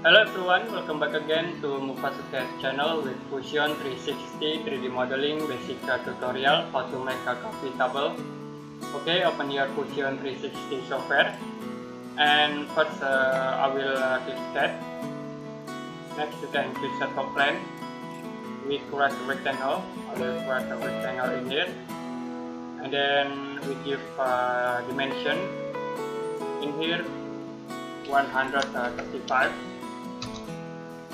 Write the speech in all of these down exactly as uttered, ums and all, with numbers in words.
Hello everyone, welcome back again to Mufasu C A D channel with Fusion three sixty three D modeling basic C A D tutorial, how to make a coffee table. Okay, open your Fusion three sixty software and first uh, I will uh, click that. Next you can choose a top plane. We create a rectangle, I will create a rectangle in here and then we give uh, dimension in here one hundred thirty-five.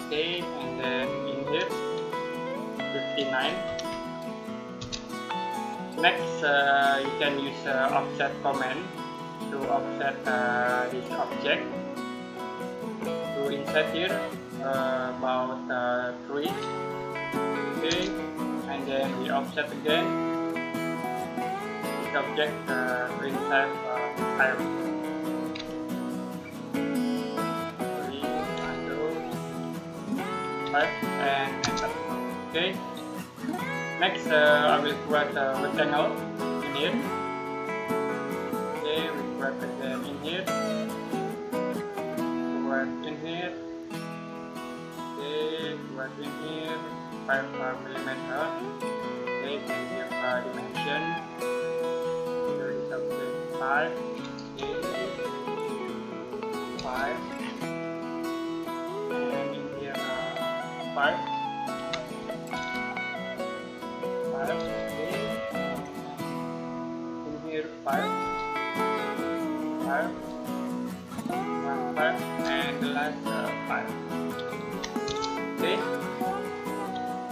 Okay, and then in here fifty-nine. Next uh, you can use uh, offset command to offset uh, this object to insert here uh, about uh, three. Okay, and then we offset again this object uh, to insert uh, five. And enter. Okay. Next, uh, I will create a rectangle in here. Okay, we create it in here. Create in here. Okay, create in here. Five millimeter. Okay, we give a dimension. Here is up to five. Okay, five. Five. Five. Okay. In here five. Five. One five and the last uh, five. Okay.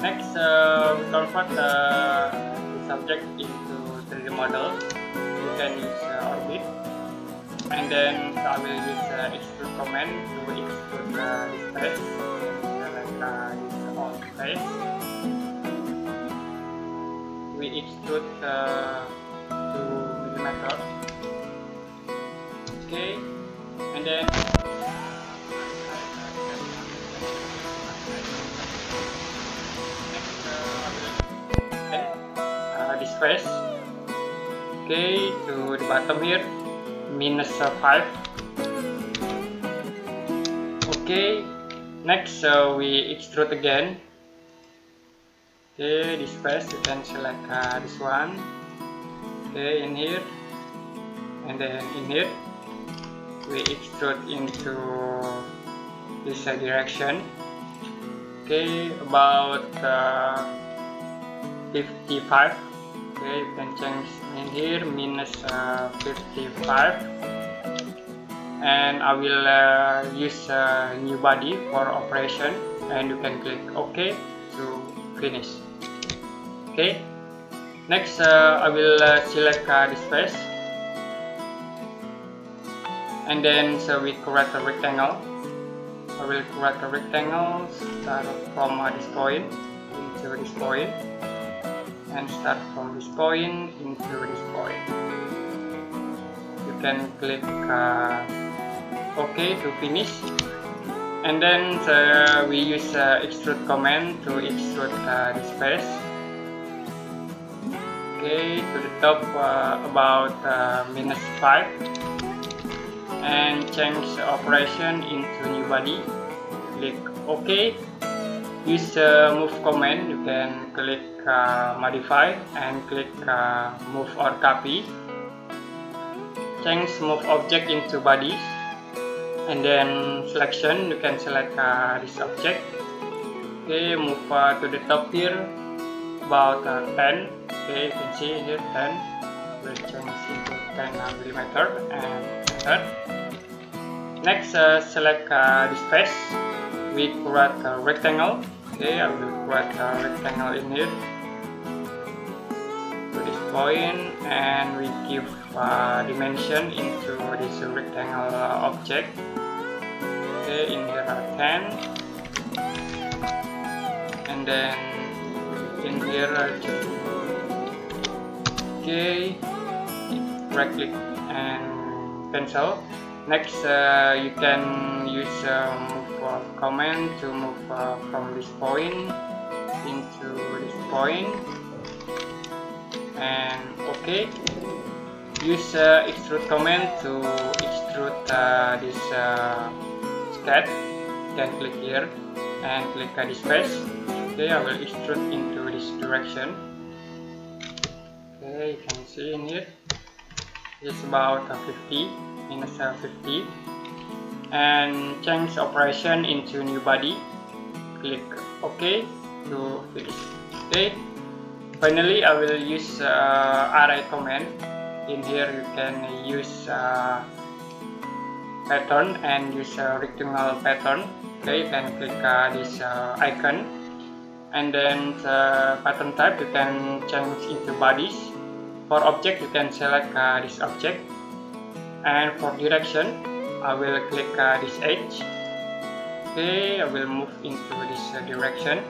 Next uh, we convert uh, the subject into three D model. You can use uh, orbit and then I will use uh, extrude command to extrude uh, this face. Uh, it's all space. We extrude uh, two millimeters. Okay, and then next uh, uh, this space. Okay, to the bottom here minus uh, five. Okay. Next, uh, we extrude again. Okay, this space you can select uh, this one. Okay, in here, and then in here, we extrude into this uh, direction. Okay, about uh, fifty-five. Okay, you can change in here minus uh, fifty-five. And I will uh, use uh, new body for operation and you can click OK to finish. Okay, next uh, I will uh, select uh, this face and then so we create a rectangle. I will create a rectangle, start from uh, this point into this point and start from this point into this point. You can click uh, OK to finish, and then uh, we use uh, extrude command to extrude uh, this face. Okay, to the top uh, about uh, minus five, and change operation into new body. Click OK. Use uh, move command. You can click uh, modify and click uh, move or copy. Change move object into body. And then selection, you can select uh, this object. Okay, move uh, to the top here, about uh, ten. Okay, you can see here ten. We'll change into ten millimeter and enter. Next, uh, select uh, this face. We create a rectangle. Okay, I will create a rectangle in here to this point, and we give uh, dimension into this rectangle uh, object. Okay, in here are ten, and then in here are two. Okay, right click and cancel. Next uh, you can use uh, move uh, command to move uh, from this point into this point and OK. Use uh, extrude command to extrude uh, this uh, sketch. then click here and click C A D space. Okay, I will extrude into this direction. Okay, you can see in here it's about fifty, minus fifty, and change operation into new body. Click OK to finish. Okay, finally I will use uh, array command. In here you can use uh, pattern and use a rectangle pattern. Okay, you can click uh, this uh, icon, and then the pattern type you can change into bodies. For object you can select uh, this object, and for direction I will click uh, this edge. Okay, I will move into this uh, direction.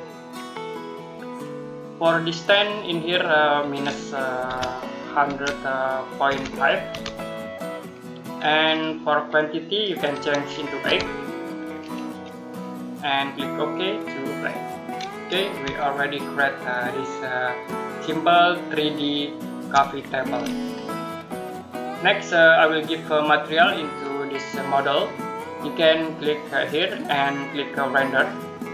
For distance in here uh, minus uh, one hundred point five, and for quantity you can change into eight and click OK to play. Okay, we already create uh, this uh, simple three D coffee table. Next, uh, I will give uh, material into this uh, model. You can click uh, here and click uh, render.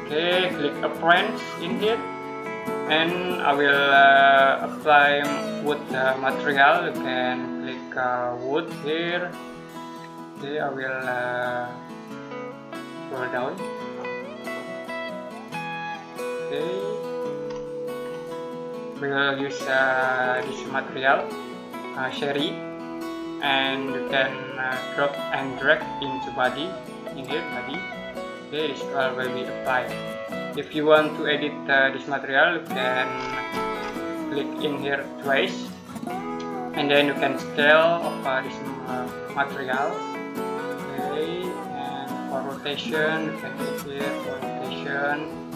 Okay, click appearance in here, and I will uh, apply wood uh, material. You can click uh, wood here. Okay, I will uh, scroll down. Okay. We will use uh, this material, uh, sherry, and you can uh, drop and drag into body, in here body. Okay, this all will be applied. If you want to edit uh, this material, you can click in here twice, and then you can scale of uh, this uh, material. Okay, and for rotation, you can click here for rotation.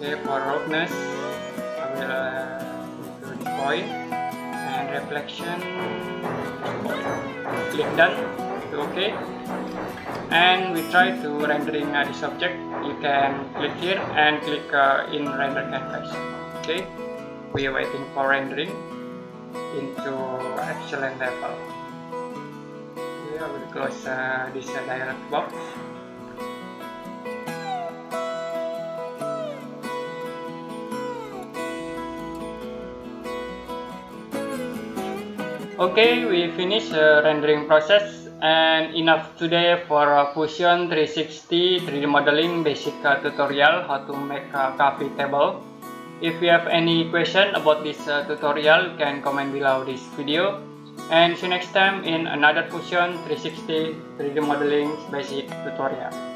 Okay, for roughness, I will uh, point and reflection, click done to OK, and we try to rendering uh, this object. You can click here and click uh, in render canvas. Okay, we are waiting for rendering into excellent level. Okay, I will close uh, this uh, dialog box. Okay, we finish the uh, rendering process, and enough today for uh, Fusion three sixty three D modeling basic uh, tutorial how to make a coffee table. If you have any question about this uh, tutorial, you can comment below this video, and see you next time in another Fusion three sixty three D modeling basic tutorial.